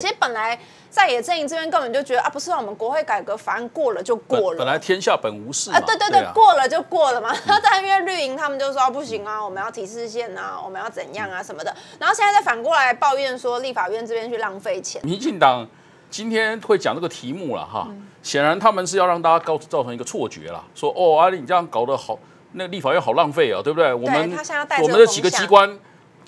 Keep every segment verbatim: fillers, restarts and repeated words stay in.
其实本来在野阵营这边根本就觉得啊，不是我们国会改革法案过了就过了， 本, 本来天下本无事啊，对对 对, 對、啊，过了就过了嘛。然后但因为绿营他们就说、啊、不行啊，我们要提示线啊，我们要怎样啊什么的。然后现在再反过来抱怨说立法院这边去浪费钱。民进党今天会讲这个题目了哈，显然他们是要让大家造造成一个错觉啦，说哦啊你这样搞得好，那个立法院好浪费啊，对不对？我们我们的几个机关。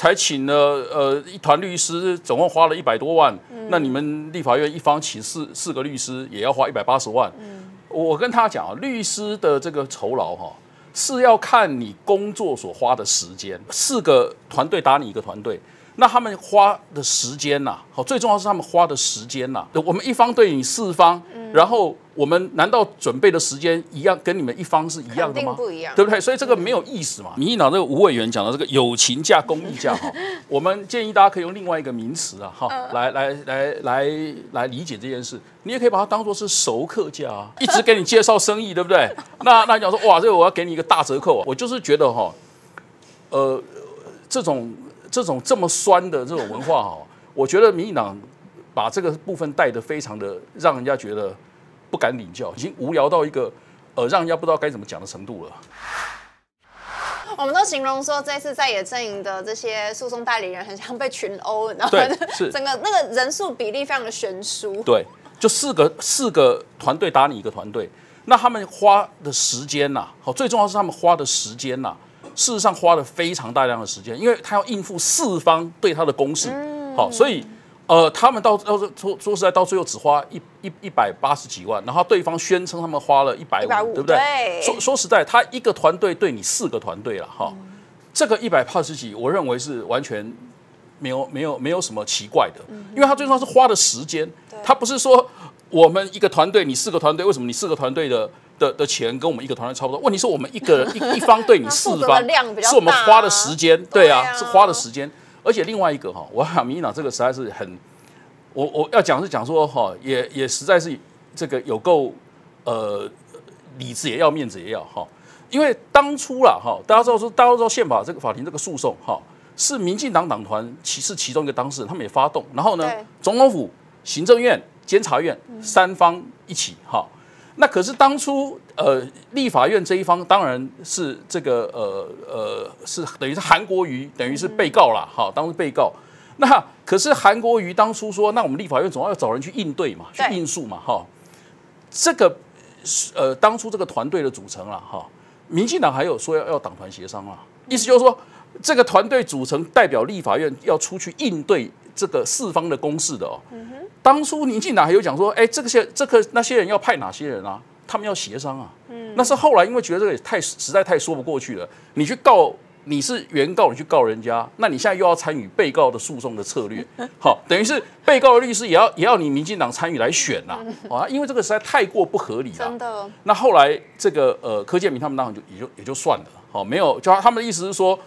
才请了呃一团律师，总共花了一百多万。嗯、那你们立法院一方请四四个律师，也要花一百八十万。嗯、我跟他讲啊，律师的这个酬劳哈、啊，是要看你工作所花的时间。四个团队打你一个团队，那他们花的时间呐、啊，好，最重要是他们花的时间呐、啊。我们一方对你四方，嗯、然后我们难道准备的时间一样，跟你们一方是一样的吗？肯定不一样，对不对？所以这个没有意思嘛。民进党这个吴委员讲的这个友情价、公益价哈，我们建议大家可以用另外一个名词啊哈，来来来来来理解这件事。你也可以把它当做是熟客价啊，一直给你介绍生意，对不对？那那你讲说哇，这个我要给你一个大折扣啊，我就是觉得哈，呃，这种。 这种这么酸的这种文化哈、哦，我觉得民进党把这个部分带得非常的让人家觉得不敢领教，已经无聊到一个呃让人家不知道该怎么讲的程度了。我们都形容说，这次在野阵营的这些诉讼代理人很像被群殴，然后整个那个人数比例非常的悬殊。对，就四个四个团队打你一个团队，那他们花的时间呐，好，最重要是他们花的时间呐、啊。 事实上花了非常大量的时间，因为他要应付四方对他的攻势，好，所以呃，他们到到说说实在，到最后只花一一一百八十几万，然后对方宣称他们花了一百五，对不对？说说实在，他一个团队对你四个团队了哈，这个一百八十几，我认为是完全没有没有没有什么奇怪的，因为他最重要是花的时间，他不是说我们一个团队你四个团队，为什么你四个团队的？ 的的钱跟我们一个团队差不多，问题是我们一个人一一方对你四方，是我们花的时间，对啊，是花的时间。而且另外一个哈，我想民进党这个实在是很，我我要讲是讲说哈，也也实在是这个有够呃理智也要面子也要哈，因为当初啦哈，大家知道说大家知道宪法这个法庭这个诉讼哈，是民进党党团其是其中一个当事人，他们也发动，然后呢，总统府、行政院、监察院三方一起哈。 那可是当初，呃，立法院这一方当然是这个，呃呃，是等于是韩国瑜，等于是被告啦，哈，当时被告。那可是韩国瑜当初说，那我们立法院总要找人去应对嘛，去应诉嘛，哈。这个，呃，当初这个团队的组成啦，哈，民进党还有说要要党团协商啦，意思就是说，这个团队组成代表立法院要出去应对。 这个四方的公式的哦，当初民进党还有讲说，哎，这些这个那些人要派哪些人啊？他们要协商啊。嗯，那是后来因为觉得这个也太实在太说不过去了，你去告你是原告，你去告人家，那你现在又要参与被告的诉讼的策略，好，等于是被告的律师也要也要你民进党参与来选呐，啊，因为这个实在太过不合理了。真的。那后来这个呃柯建铭他们当然就也就也就算了，好，没有就他们的意思是说。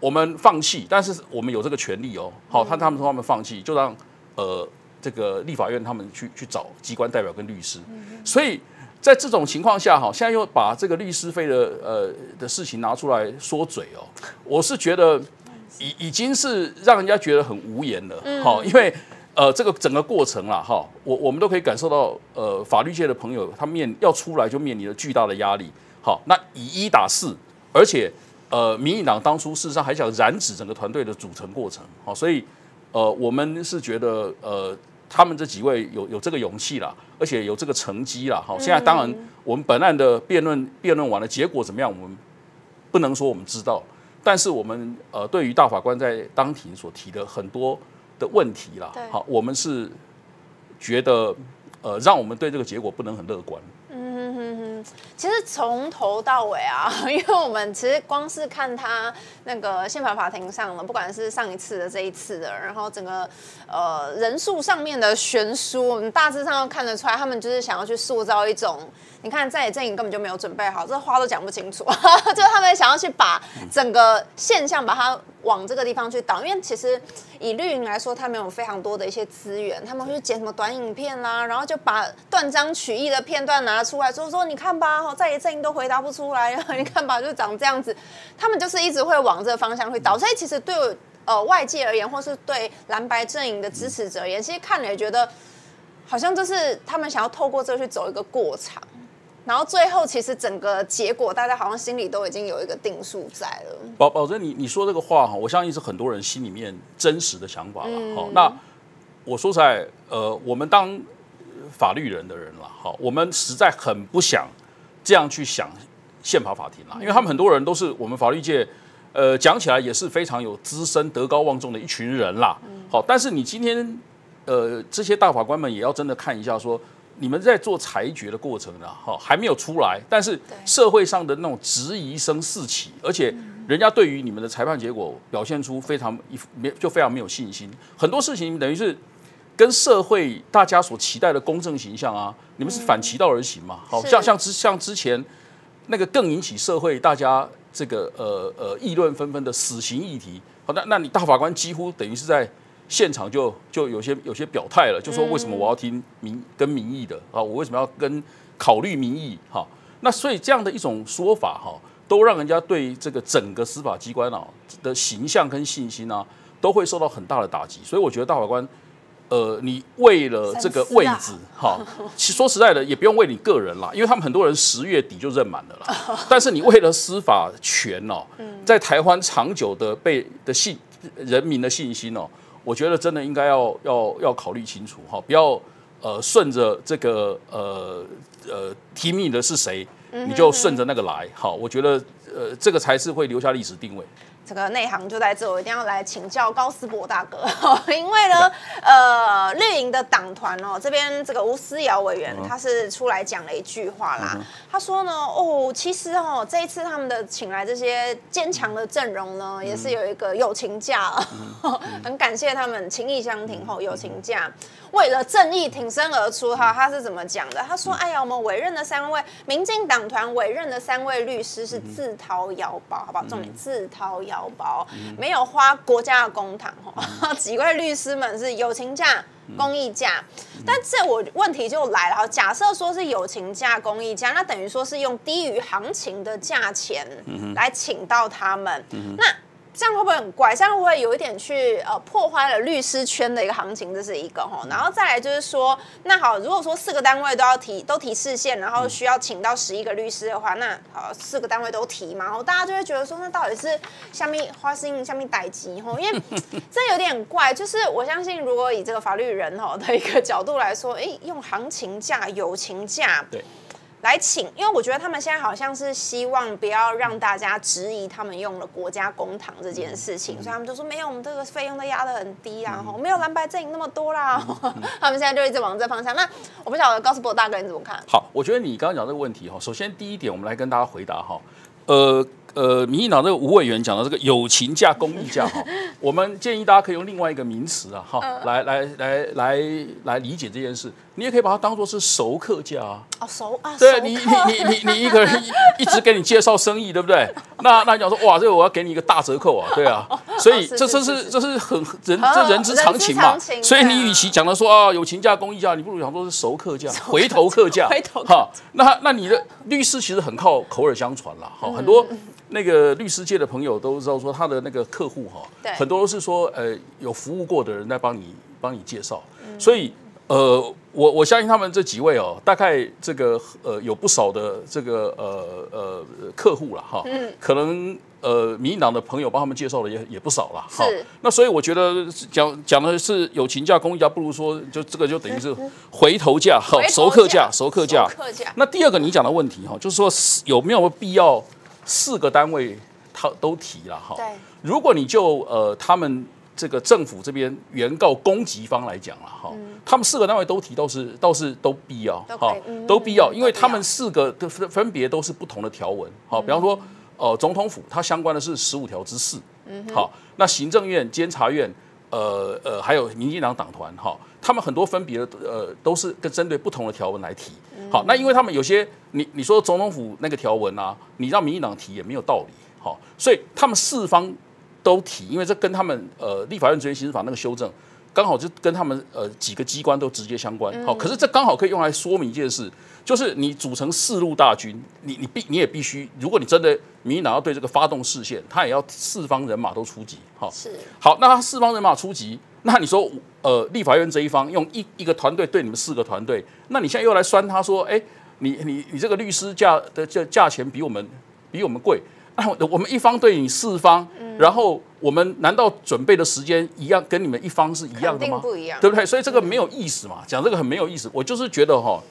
我们放弃，但是我们有这个权利哦。好，他他们说他们放弃，就让呃这个立法院他们去去找机关代表跟律师。所以在这种情况下哈，现在又把这个律师费的呃的事情拿出来说嘴哦，我是觉得已已经是让人家觉得很无言了。好，因为呃这个整个过程啦哈，我我们都可以感受到呃法律界的朋友他面要出来就面临了巨大的压力。好，那以一打四，而且。 呃，民进党当初事实上还想染指整个团队的组成过程，好、哦，所以呃，我们是觉得呃，他们这几位有有这个勇气啦，而且有这个成绩啦，好、哦，现在当然我们本案的辩论辩论完了，结果怎么样，我们不能说我们知道，但是我们呃，对于大法官在当庭所提的很多的问题啦，好、哦，我们是觉得呃，让我们对这个结果不能很乐观。 其实从头到尾啊，因为我们其实光是看他那个宪法法庭上了，不管是上一次的、这一次的，然后整个呃人数上面的悬殊，我们大致上看得出来，他们就是想要去塑造一种，你看在野阵营根本就没有准备好，这话都讲不清楚，就是他们想要去把整个现象把它往这个地方去导，因为其实以绿营来说，他们有非常多的一些资源，他们会去剪什么短影片啦，然后就把断章取义的片段拿出来说说你看。 看吧，在野阵营都回答不出来，你看吧，就长这样子，他们就是一直会往这个方向去倒，所以其实对呃外界而言，或是对蓝白阵营的支持者而言，其实看了也觉得好像这是他们想要透过这去走一个过场。 然后最后，其实整个结果，大家好像心里都已经有一个定数在了。保保真，你你说这个话哈，我相信是很多人心里面真实的想法了。好，那我说实在，呃，我们当法律人的人了，好，我们实在很不想这样去想宪法法庭啦，因为他们很多人都是我们法律界，呃，讲起来也是非常有资深、德高望重的一群人啦。好，但是你今天，呃，这些大法官们也要真的看一下说。 你们在做裁决的过程呢，哈，还没有出来，但是社会上的那种质疑声四起，而且人家对于你们的裁判结果表现出非常没就非常没有信心，很多事情等于是跟社会大家所期待的公正形象啊，你们是反其道而行嘛，好像像之像之前那个更引起社会大家这个呃呃议论纷纷的死刑议题，好，那那你大法官几乎等于是在。 现场就就有些有些表态了，就说为什么我要听民跟民意的啊？我为什么要跟考虑民意哈、啊？那所以这样的一种说法哈、啊，都让人家对这个整个司法机关啊的形象跟信心啊，都会受到很大的打击。所以我觉得大法官，呃，你为了这个位置哈、啊，说实在的也不用为你个人啦，因为他们很多人十月底就任满了啦。但是你为了司法权哦、啊，在台湾长久的被的信人民的信心哦、啊。 我觉得真的应该要要要考虑清楚哈，不要呃顺着这个呃呃提名的是谁，你就顺着那个来哈。我觉得呃这个才是会留下历史定位。 这个内行就在这，我一定要来请教高思博大哥，因为呢，呃，绿营的党团哦，这边这个吴思瑶委员他是出来讲了一句话啦，他说呢，哦，其实哦，这一次他们的请来这些坚强的阵容呢，也是有一个友情价，很感谢他们情义相挺后友情价，为了正义挺身而出哈，他是怎么讲的？他说，哎呀，我们委任的三位民进党团委任的三位律师是自掏腰包，好不好？重点自掏腰包。 腰包没有花国家的公帑哦，几位律师们是友情价、公益价，但这我问题就来了。假设说是友情价、公益价，那等于说是用低于行情的价钱来请到他们，那这样会不会很怪？这样会不会有一点去呃破坏了律师圈的一个行情？这是一个哈，然后再来就是说，那好，如果说四个单位都要提都提释宪，然后需要请到十一个律师的话，那好，四个单位都提嘛，然后大家就会觉得说，那到底是下面花心下面逮鸡吼？因为这有点怪，就是我相信，如果以这个法律人吼的一个角度来说，哎，用行情价、友情价，对。 来请，因为我觉得他们现在好像是希望不要让大家质疑他们用了国家公帑这件事情，所以他们就说没有，我们这个费用都压得很低啊，没有蓝白阵营那么多啦。他们现在就一直往这方向。那我不晓得高思博大哥你怎么看？好，我觉得你刚刚讲这个问题哈，首先第一点，我们来跟大家回答哈，呃呃，民进党这个吴委员讲到这个友情价、公益价哈，我们建议大家可以用另外一个名词啊哈，来来来来来理解这件事。 你也可以把它当做是熟客价啊，哦熟啊，对你你你你一个人一直给你介绍生意，对不对？那那你讲说哇，这个我要给你一个大折扣啊，对啊，所以这这是这是很人这人之常情嘛。所以你与其讲的说啊友情价、公益价，你不如讲说是熟客价、回头客价，哈。那那你的律师其实很靠口耳相传啦，哈，很多那个律师界的朋友都知道说他的那个客户哈，很多都是说呃有服务过的人在帮你帮你介绍，所以。 呃，我我相信他们这几位哦，大概这个呃有不少的这个呃呃客户了哈，嗯、可能呃民进党的朋友帮他们介绍的也也不少了哈。那所以我觉得讲讲的是友情价、公益价，不如说就这个就等于是回头价、哈熟客价、熟客价。那第二个你讲的问题哈，就是说有没有必要四个单位他都提了哈？如果你就呃他们。 这个政府这边原告攻击方来讲了哈，他们四个单位都提都是都是都必要哈，都必要，因为他们四个的分别都是不同的条文哈，比方说呃总统府它相关的是十五条之四，好，那行政院、监察院，呃呃还有民进党党团哈，他们很多分别的呃都是跟针对不同的条文来提，好，那因为他们有些你你说总统府那个条文啊，你让民进党提也没有道理，好，所以他们四方。 都提，因为这跟他们呃立法院职员行使法那个修正刚好就跟他们呃几个机关都直接相关。好，可是这刚好可以用来说明一件事，就是你组成四路大军，你你必你也必须，如果你真的民进党要对这个发动视线，他也要四方人马都出击。好，是好，那他四方人马出击，那你说呃立法院这一方用一一个团队对你们四个团队，那你现在又来酸他说，哎，你你你这个律师价的价价钱比我们比我们贵。 啊，我们一方对你四方，然后我们难道准备的时间一样，跟你们一方是一样的吗？不一样，对不对？所以这个没有意思嘛，讲这个很没有意思。我就是觉得哈，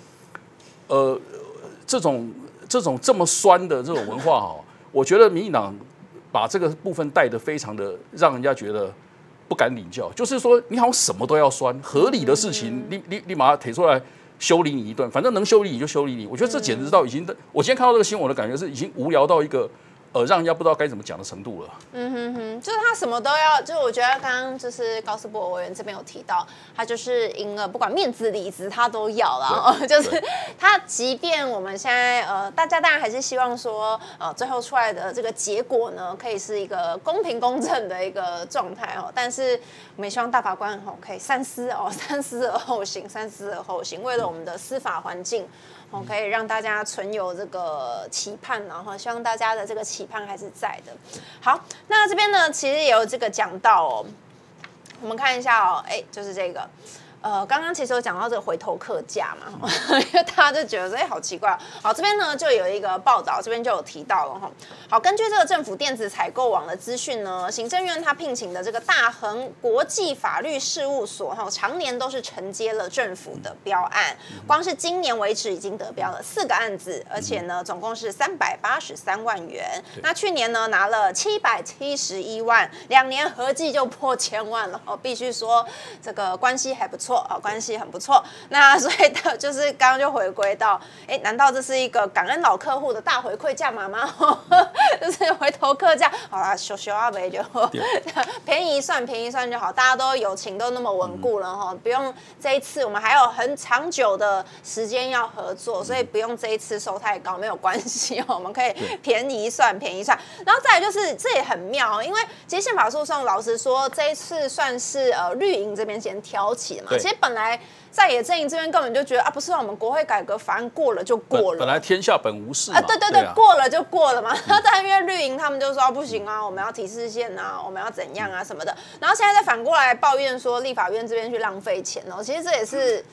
呃，这种这种这么酸的这种文化哈，我觉得民进党把这个部分带得非常的让人家觉得不敢领教。就是说，你好像什么都要酸，合理的事情立立立马提出来。 修理你一顿，反正能修理你就修理你。我觉得这简直到已经，我今天看到这个新闻的感觉是已经无聊到一个呃，让人家不知道该怎么讲的程度了。嗯哼哼，就是他什么都要，就我觉得刚刚就是高斯博委员这边有提到，他就是赢了，不管面子里子他都要啦。就是他，即便我们现在呃，大家当然还是希望说呃，最后出来的这个结果呢，可以是一个公平公正的一个状态哦。但是我们也希望大法官哦，可以三思哦，三思而后行，三思而后行，为了我们。 我们的司法环境，哦，可以让大家存有这个期盼，然后希望大家的这个期盼还是在的。好，那这边呢，其实也有这个讲到哦，我们看一下哦，哎，就是这个。 呃，刚刚其实有讲到这个回头客价嘛，因为大家就觉得说，哎，好奇怪。好，这边呢就有一个报道，这边就有提到了哈。好，根据这个政府电子采购网的资讯呢，行政院他聘请的这个大恒国际法律事务所哈，常年都是承接了政府的标案，光是今年为止已经得标了四个案子，而且呢总共是三百八十三万元。那去年呢拿了七百七十一万，两年合计就破千万了。哦，必须说这个关系还不错。 哦，关系很不错。那所以的就是刚刚就回归到，哎，难道这是一个感恩老客户的大回馈价码吗？就是回头客价，好啦，小小啊呗，就便宜算便宜算就好。大家都友情都那么稳固了哈，不用这一次我们还有很长久的时间要合作，所以不用这一次收太高没有关系哦，我们可以便宜算便宜算。然后再来就是这也很妙，因为其实宪法诉讼老实说，这一次算是呃绿营这边先挑起的嘛。 其实本来在野阵营这边根本就觉得啊，不是啊，我们国会改革法案过了就过了， 本, 本来天下本无事啊，对对对，对啊、过了就过了嘛。然后在因为绿营他们就说、啊、不行啊，我们要提示线啊，我们要怎样啊什么的。然后现在再反过来抱怨说立法院这边去浪费钱哦，其实这也是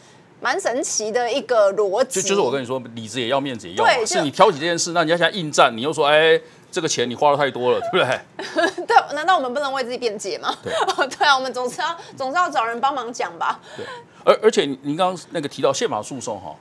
蛮神奇的一个逻辑。就就是我跟你说，理智也要，面子也要，对，是你挑起这件事，那人家现在应战，你又说哎。 这个钱你花的太多了，对不对？对，难道我们不能为自己辩解吗？对，对啊，我们总是要总是要找人帮忙讲吧。对，而而且您刚刚那个提到宪法诉讼哈，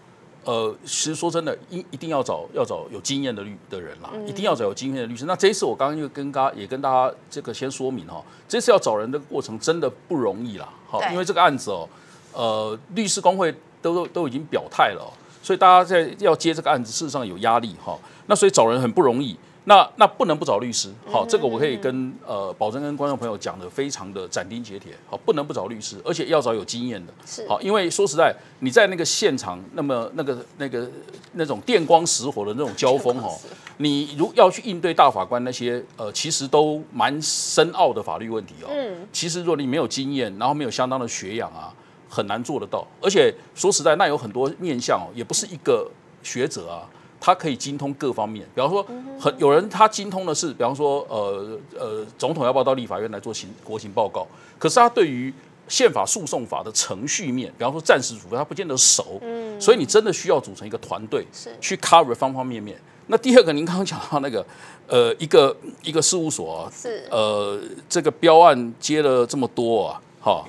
呃，其实说真的，一一定要找要找有经验的律的人啦，一定要找有经验的律师。那这一次我刚刚又跟大家也跟大家这个先说明哈，这次要找人的过程真的不容易啦。好，因为这个案子哦，呃，律师工会都都已经表态了、哦，所以大家在要接这个案子，事实上有压力哈、哦。那所以找人很不容易。 那那不能不找律师，好，这个我可以跟呃保证跟观众朋友讲的非常的斩钉截铁，好，不能不找律师，而且要找有经验的，好，因为说实在，你在那个现场，那么那个那个那种电光石火的那种交锋哈，你如要去应对大法官那些呃其实都蛮深奥的法律问题哦，嗯，其实如果你没有经验，然后没有相当的学养啊，很难做得到，而且说实在，那有很多面向哦，也不是一个学者啊。 他可以精通各方面，比方说，很有人他精通的是，比方说，呃呃，总统要不要到立法院来做行国情报告？可是他对于宪法诉讼法的程序面，比方说暂时处分，他不见得熟，嗯，所以你真的需要组成一个团队，去 cover 方方面面。那第二个，您刚刚讲到那个，呃，一个一个事务所、啊，是呃，这个标案接了这么多啊，哈，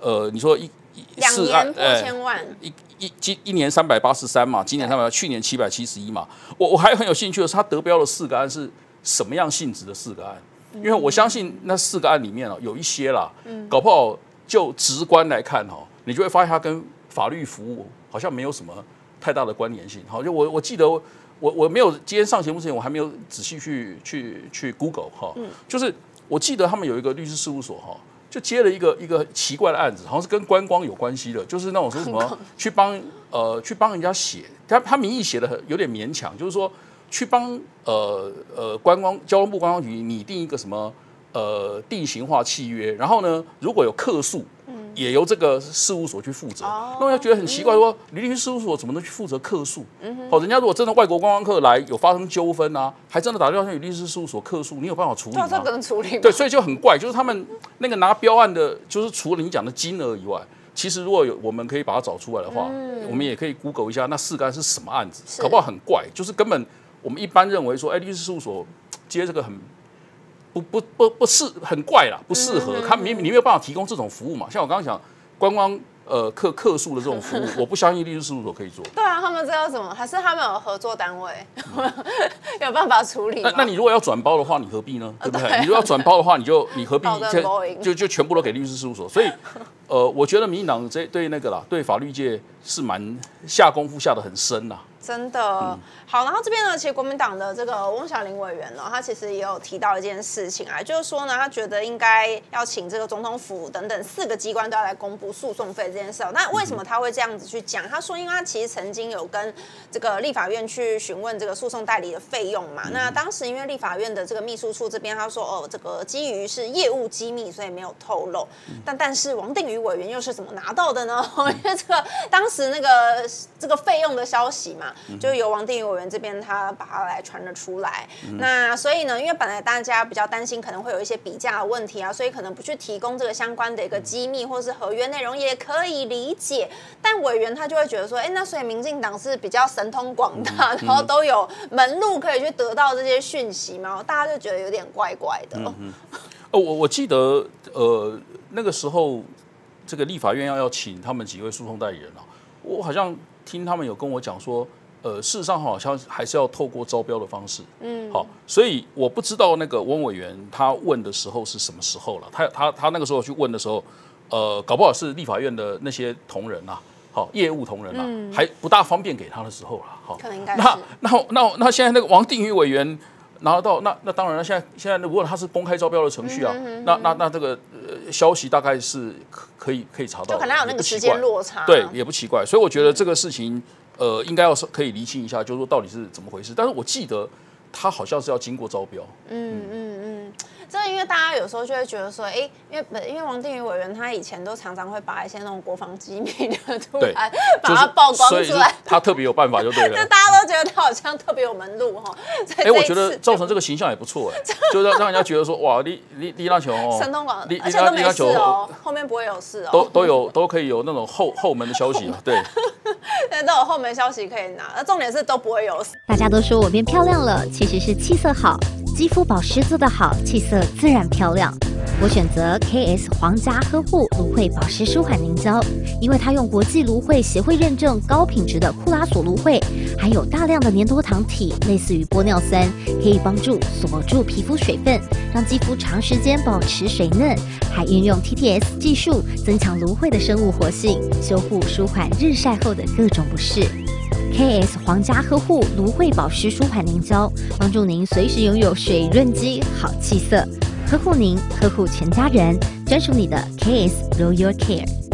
呃，你说一。 两年破千万，一一今一年三百八十三嘛，今年三百，去年七百七十一嘛。我我还很有兴趣的是，他得标了四个案是什么样性质的四个案？因为我相信那四个案里面哦，有一些啦，搞不好就直观来看哦，你就会发现它跟法律服务好像没有什么太大的关联性。好，就我我记得我我没有今天上节目之前，我还没有仔细去去去 Google 哈，就是我记得他们有一个律师事务所哈。 就接了一个一个奇怪的案子，好像是跟观光有关系的，就是那种说什么去帮呃去帮人家写，他他名义写的有点勉强，就是说去帮呃呃观光交通部观光局拟定一个什么呃定型化契约，然后呢如果有客诉，也由这个事务所去负责。哦、那我就觉得很奇怪说，说旅行事务所怎么能去负责客诉？嗯、哦，人家如果真的外国观光客来有发生纠纷啊，还真的打电话去律师事务所客诉，你有办法处理吗？这个能处理吗？对，所以就很怪，就是他们那个拿标案的，就是除了你讲的金额以外。 其实，如果有我们可以把它找出来的话，嗯、我们也可以 Google 一下那事干是什么案子，搞不好很怪，就是根本我们一般认为说，哎，律师事务所接这个很不不不不适，很怪啦，不适合，嗯、他你你没有办法提供这种服务嘛。像我刚刚讲观光呃客客诉的这种服务，我不相信律师事务所可以做。对啊，他们知道怎么，还是他们有合作单位，有办法处理那。那你如果要转包的话，你何必呢？对不对？对你如果要转包的话，你就你何必就就全部都给律师事务所？所以。 呃，我觉得民进党这对那个啦，对法律界是蛮下功夫下得很深啦。 真的好，然后这边呢，其实国民党的这个翁小玲委员呢，他其实也有提到一件事情啊，就是说呢，他觉得应该要请这个总统府等等四个机关都要来公布诉讼费这件事。那为什么他会这样子去讲？他说，因为他其实曾经有跟这个立法院去询问这个诉讼代理的费用嘛。那当时因为立法院的这个秘书处这边他说，哦，这个基于是业务机密，所以没有透露。但但是王定宇委员又是怎么拿到的呢？因为这个当时那个这个费用的消息嘛。 就由王定宇委员这边他把它来传了出来，嗯、那所以呢，因为本来大家比较担心可能会有一些比价的问题啊，所以可能不去提供这个相关的一个机密或是合约内容也可以理解。但委员他就会觉得说，哎、欸，那所以民进党是比较神通广大，然后都有门路可以去得到这些讯息嘛，大家就觉得有点怪怪的。嗯嗯、哦，我我记得呃那个时候这个立法院要要请他们几位诉讼代理人啊，我好像听他们有跟我讲说。 呃，事实上好像还是要透过招标的方式，嗯，好，所以我不知道那个翁委员他问的时候是什么时候了，他他他那个时候去问的时候，呃，搞不好是立法院的那些同仁啊，好，业务同仁啊，嗯、还不大方便给他的时候了，好，可能应该是那那那那现在那个王定宇委员拿到那那当然了，现在现在如果他是公开招标的程序啊，嗯、哼哼哼那那那这个、呃、消息大概是可以可以查到，就可能有那个时间落差，对，也不奇怪，所以我觉得这个事情。 呃，应该要可以厘清一下，就是说到底是怎么回事。但是我记得他好像是要经过招标。嗯嗯嗯，这、嗯、因为大家有时候就会觉得说，哎、欸，因为因为王定宇委员他以前都常常会把一些那种国防机密的突然把它曝光出来，就是、他特别有办法就对了。就大家都觉得他好像特别有门路哈。哎、欸，我觉得造成这个形象也不错哎、欸，就让让人家觉得说，哇，你你你那球哦，神通广，而且都没事哦，后面不会有事哦，都都有都可以有那种后后门的消息啊，对。 那都有后门消息可以拿，那重点是都不会有。大家都说我变漂亮了，其实是气色好，肌肤保湿做得好，气色自然漂亮。我选择 K S 皇家呵护芦荟保湿舒缓凝胶，因为它用国际芦荟协会认证高品质的库拉索芦荟，含有大量的粘多糖体，类似于玻尿酸，可以帮助锁住皮肤水分，让肌肤长时间保持水嫩。还运用 T T S 技术，增强芦荟的生物活性，修护舒缓日晒后的各种不适。 K S 皇家呵护芦荟保湿舒缓凝胶，帮助您随时拥有水润肌、好气色，呵护您，呵护全家人，专属你的 K S Royal Care。